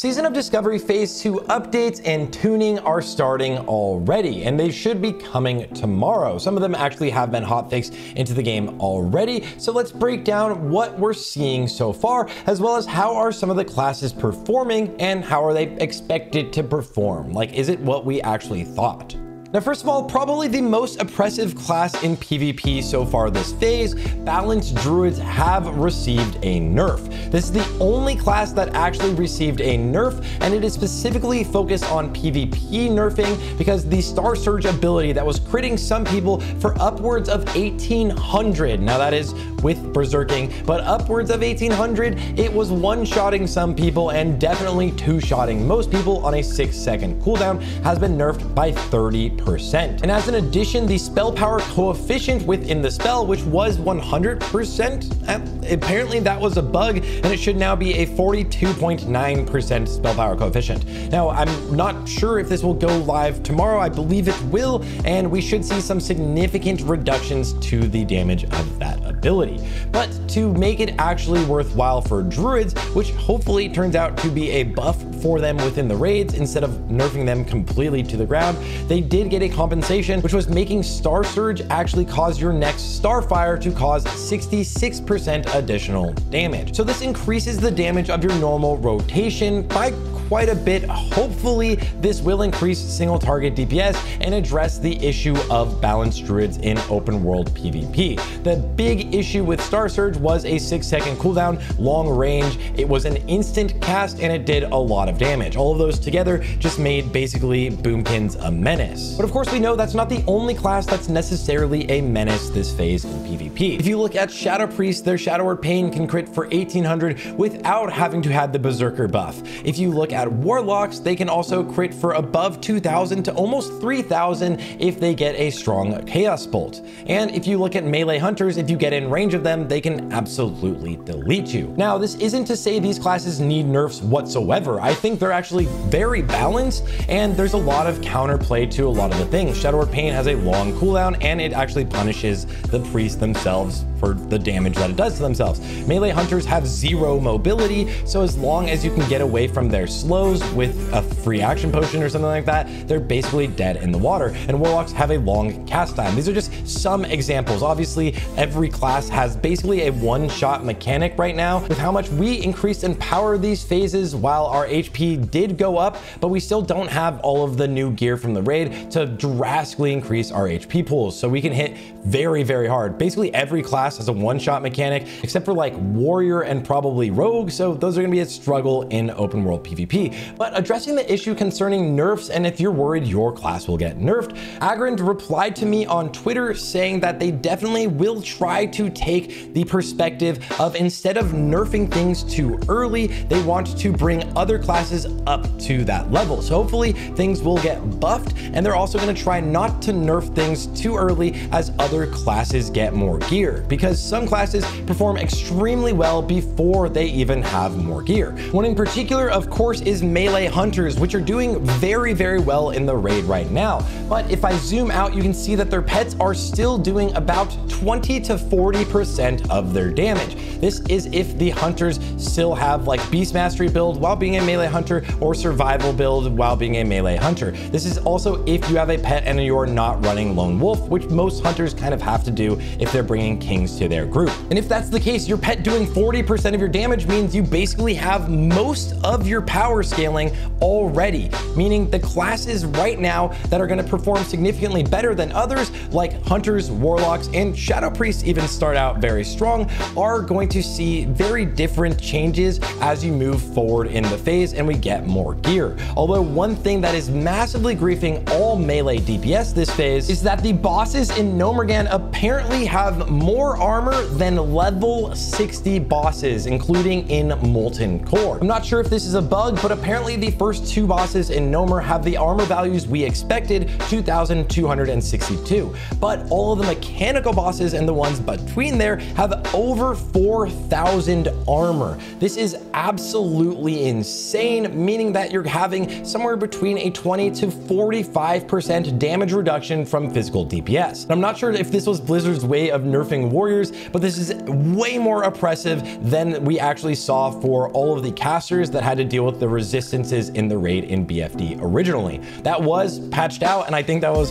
Season of Discovery Phase 2 updates and tuning are starting already, and they should be coming tomorrow. Some of them actually have been hotfixed into the game already, so let's break down what we're seeing so far, as well as how are some of the classes performing and how are they expected to perform. Like, is it what we actually thought? Now, first of all, probably the most oppressive class in PvP so far this phase, Balanced Druids have received a nerf. This is the only class that actually received a nerf, and it is specifically focused on PvP nerfing because the Starsurge ability that was critting some people for upwards of 1,800, now that is with Berserking, but upwards of 1,800, it was one-shotting some people and definitely two-shotting most people on a 6-second cooldown, has been nerfed by 30%. And as an addition, the spell power coefficient within the spell, which was 100%, apparently that was a bug, and it should now be a 42.9% spell power coefficient. Now, I'm not sure if this will go live tomorrow. I believe it will, and we should see some significant reductions to the damage of that ability. But to make it actually worthwhile for druids, which hopefully turns out to be a buff for them within the raids instead of nerfing them completely to the ground, they did get a compensation, which was making Starsurge actually cause your next Starfire to cause 66% additional damage. So this increases the damage of your normal rotation by quite a bit. Hopefully this will increase single target DPS and address the issue of balanced druids in open world PvP. The big issue with Starsurge was a 6-second cooldown, long range. It was an instant cast and it did a lot of damage. All of those together just made basically Boomkins a menace. But of course we know that's not the only class that's necessarily a menace this phase in PvP. If you look at Shadow Priest, their Shadow Word: Pain can crit for 1,800 without having to have the Berserker buff. If you look at Warlocks, they can also crit for above 2,000 to almost 3,000 if they get a strong Chaos Bolt. And if you look at Melee Hunters, if you get in range of them, they can absolutely delete you. Now, this isn't to say these classes need nerfs whatsoever. I think they're actually very balanced, and there's a lot of counterplay to a lot of the things. Shadow Word: Pain has a long cooldown, and it actually punishes the priests themselves for the damage that it does to themselves. Melee Hunters have zero mobility, so as long as you can get away from their slows with a free action potion or something like that, they're basically dead in the water. And Warlocks have a long cast time. These are just some examples. Obviously, every class has basically a one-shot mechanic right now with how much we increased in power these phases while our HP did go up, but we still don't have all of the new gear from the raid to drastically increase our HP pools. So we can hit very, very hard. Basically, every class as a one-shot mechanic, except for like Warrior and probably Rogue, so those are gonna be a struggle in open world PvP. But addressing the issue concerning nerfs and if you're worried your class will get nerfed, Agrand replied to me on Twitter saying that they definitely will try to take the perspective of instead of nerfing things too early, they want to bring other classes up to that level. So hopefully things will get buffed, and they're also gonna try not to nerf things too early as other classes get more gear, because some classes perform extremely well before they even have more gear. One in particular, of course, is Melee Hunters, which are doing very, very well in the raid right now. But if I zoom out, you can see that their pets are still doing about 20 to 40% of their damage. This is if the Hunters still have like Beast Mastery build while being a Melee Hunter or Survival build while being a Melee Hunter. This is also if you have a pet and you're not running Lone Wolf, which most Hunters kind of have to do if they're bringing Kings to their group. And if that's the case, your pet doing 40% of your damage means you basically have most of your power scaling already, meaning the classes right now that are going to perform significantly better than others, like Hunters, Warlocks, and Shadow Priests even start out very strong, are going to see very different changes as you move forward in the phase and we get more gear. Although one thing that is massively griefing all melee DPS this phase is that the bosses in Gnomeregan apparently have more armor than level 60 bosses, including in Molten Core. I'm not sure if this is a bug, but apparently the first two bosses in Gnomer have the armor values we expected, 2,262. But all of the mechanical bosses and the ones between there have over 4,000 armor. This is absolutely insane, meaning that you're having somewhere between a 20 to 45% damage reduction from physical DPS. And I'm not sure if this was Blizzard's way of nerfing Warriors, but this is way more oppressive than we actually saw for all of the casters that had to deal with the the resistances in the raid in BFD originally. That was patched out, and I think that was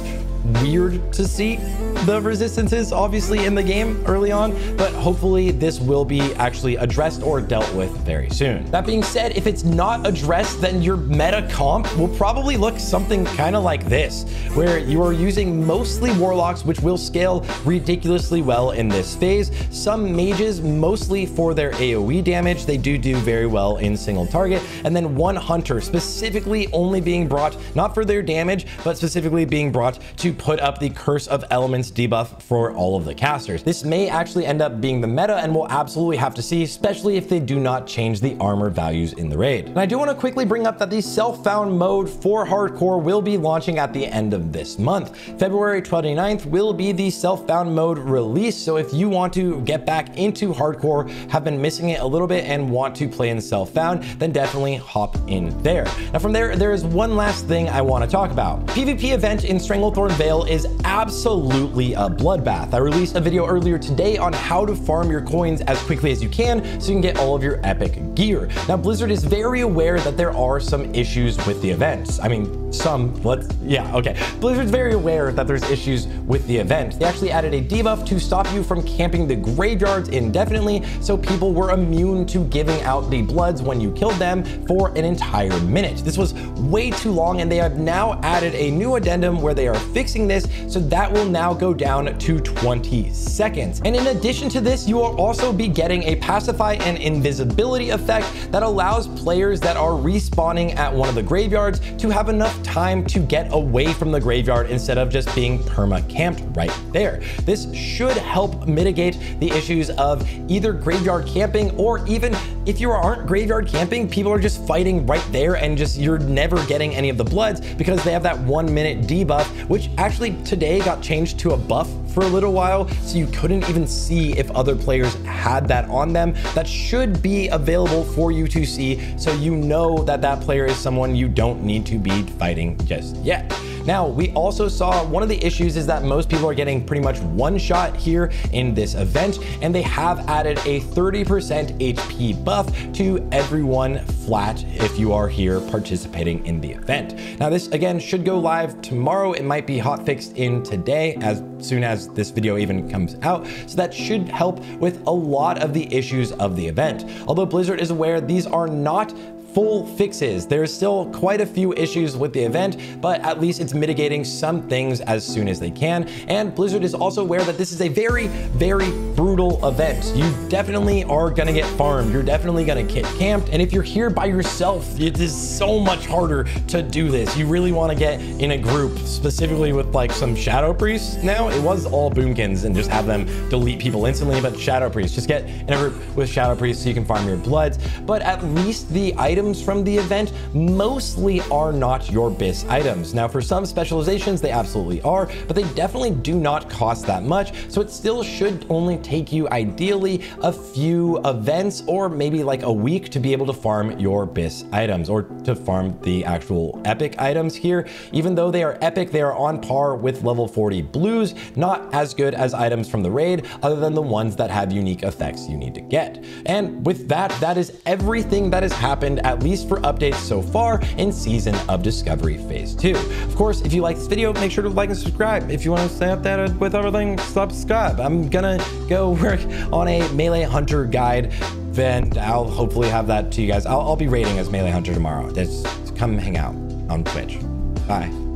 weird to see the resistances obviously in the game early on, but hopefully this will be actually addressed or dealt with very soon. That being said, if it's not addressed, then your meta comp will probably look something kind of like this, where you are using mostly warlocks, which will scale ridiculously well in this phase. Some mages, mostly for their AoE damage, they do very well in single target, and then one hunter specifically only being brought, not for their damage, but specifically being brought to put up the Curse of Elements debuff for all of the casters. This may actually end up being the meta, and we'll absolutely have to see, especially if they do not change the armor values in the raid. And I do want to quickly bring up that the self-found mode for hardcore will be launching at the end of this month. February 29th will be the self-found mode release, so if you want to get back into hardcore, have been missing it a little bit, and want to play in self-found, then definitely hop in there. Now from there is one last thing I want to talk about. PvP event in Stranglethorn Vale is absolutely a bloodbath. I released a video earlier today on how to farm your coins as quickly as you can so you can get all of your epic gear. Now Blizzard is very aware that there are some issues with the events. I mean, Blizzard's very aware that there's issues with the event. They actually added a debuff to stop you from camping the graveyards indefinitely, so people were immune to giving out the bloods when you killed them for an entire minute. This was way too long, and they have now added a new addendum where they are fixing this, so that will now go down to 20 seconds. And in addition to this, you will also be getting a pacify and invisibility effect that allows players that are respawning at one of the graveyards to have enough time to get away from the graveyard instead of just being perma-camped right there. This should help mitigate the issues of either graveyard camping, or even if you aren't graveyard camping, people are just fighting right there and just you're never getting any of the bloods because they have that 1 minute debuff, which actually today got changed to a buff for a little while, so you couldn't even see if other players had that on them. That should be available for you to see, so you know that that player is someone you don't need to be fighting just yet. Now, we also saw one of the issues is that most people are getting pretty much one shot here in this event, and they have added a 30% HP buff to everyone flat if you are here participating in the event. Now, this again should go live tomorrow. It might be hotfixed in today as soon as this video even comes out. So that should help with a lot of the issues of the event. Although Blizzard is aware these are not full fixes. There's still quite a few issues with the event, but at least it's mitigating some things as soon as they can. And Blizzard is also aware that this is a very, very brutal event. You definitely are gonna get farmed. You're definitely gonna get camped. And if you're here by yourself, it is so much harder to do this. You really wanna get in a group, specifically with like some Shadow Priests now. It was all Boomkins and just have them delete people instantly, but Shadow Priests, just get in a group with Shadow Priests so you can farm your bloods. But at least the items from the event mostly are not your BIS items. Now for some specializations they absolutely are, but they definitely do not cost that much, so it still should only take you ideally a few events or maybe like a week to be able to farm your BIS items or to farm the actual epic items here. Even though they are epic, they are on par with level 40 blues, not as good as items from the raid other than the ones that have unique effects you need to get. And with that is everything that has happened at least for updates so far in Season of Discovery Phase 2. Of course, if you like this video, make sure to like and subscribe. If you want to stay updated with everything, subscribe. I'm gonna go work on a Melee Hunter guide, and I'll hopefully have that to you guys. I'll be raiding as Melee Hunter tomorrow. Just come hang out on Twitch. Bye.